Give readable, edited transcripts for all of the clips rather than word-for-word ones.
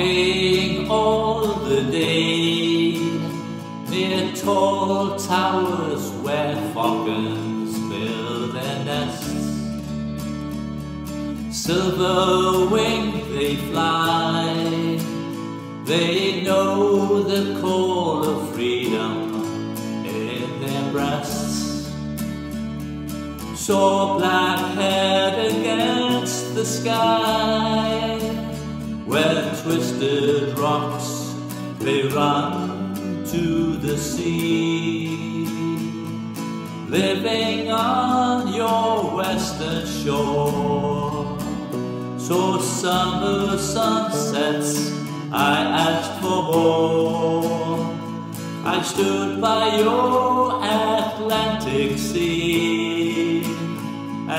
walking all the day near tall towers where falcons build their nests. Silver-winged they fly, they know the call of freedom in their breasts. Saw black-haired against the sky, where twisted rocks they run to the sea. Living on your western shore, so summer sunsets I asked for more. I stood by your Atlantic sea,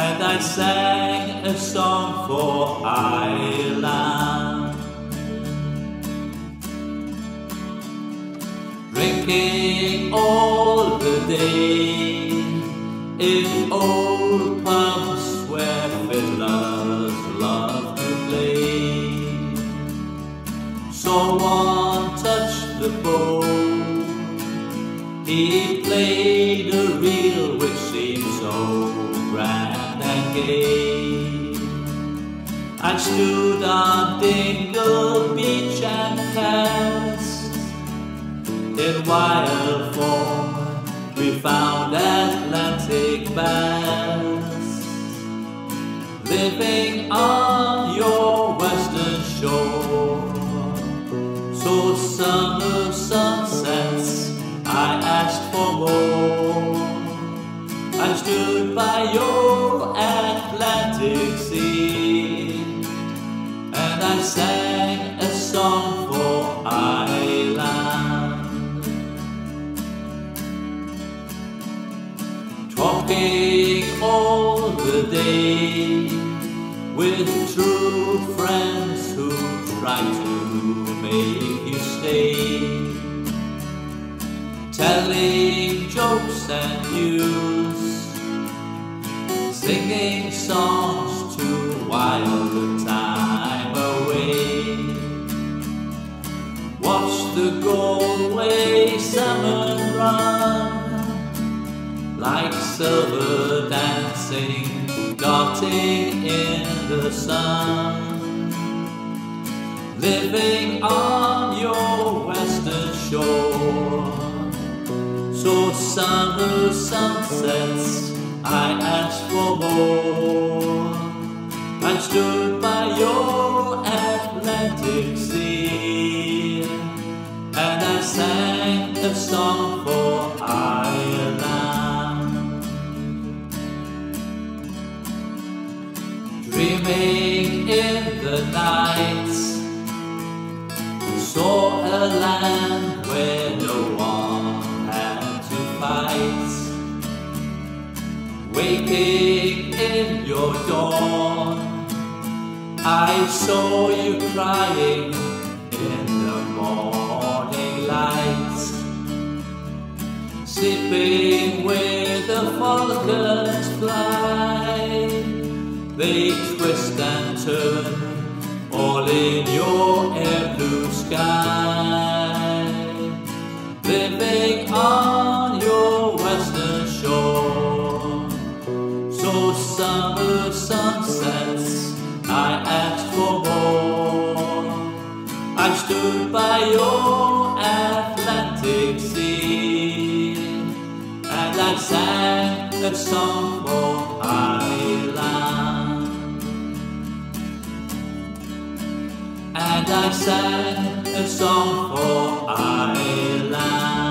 and I sang a song for Ireland. Drinking all the day in old pubs where fiddlers love to play. Saw one touch the bow, he played a reel which seemed so grand and gay. I stood on Dingle beach and cast in wild form, we found Atlantic bass. Living on your western shore, so summer sunsets I asked for more. I stood by your Atlantic sea, and I sang a song for Ireland. Talking all the day with true friends who try to make you stay. Telling jokes and news, singing songs to while the time away. Watch the Galway salmon run, like silver dancing, darting in the sun. Living on your western shore, so summer sunsets I asked for more. I stood by your Atlantic sea, and I sang a song for Ireland. Dreaming in the night, saw a land where no one had to fight. Waking in your dawn, I saw you crying in the morning light. Sleeping with the falcons fly, they twist and turn, all in your air blue sky. Living on your western shore, so summer sunsets I asked for more. I stood by your Atlantic sea, and I sang a song for Ireland. And I sang a song for Ireland.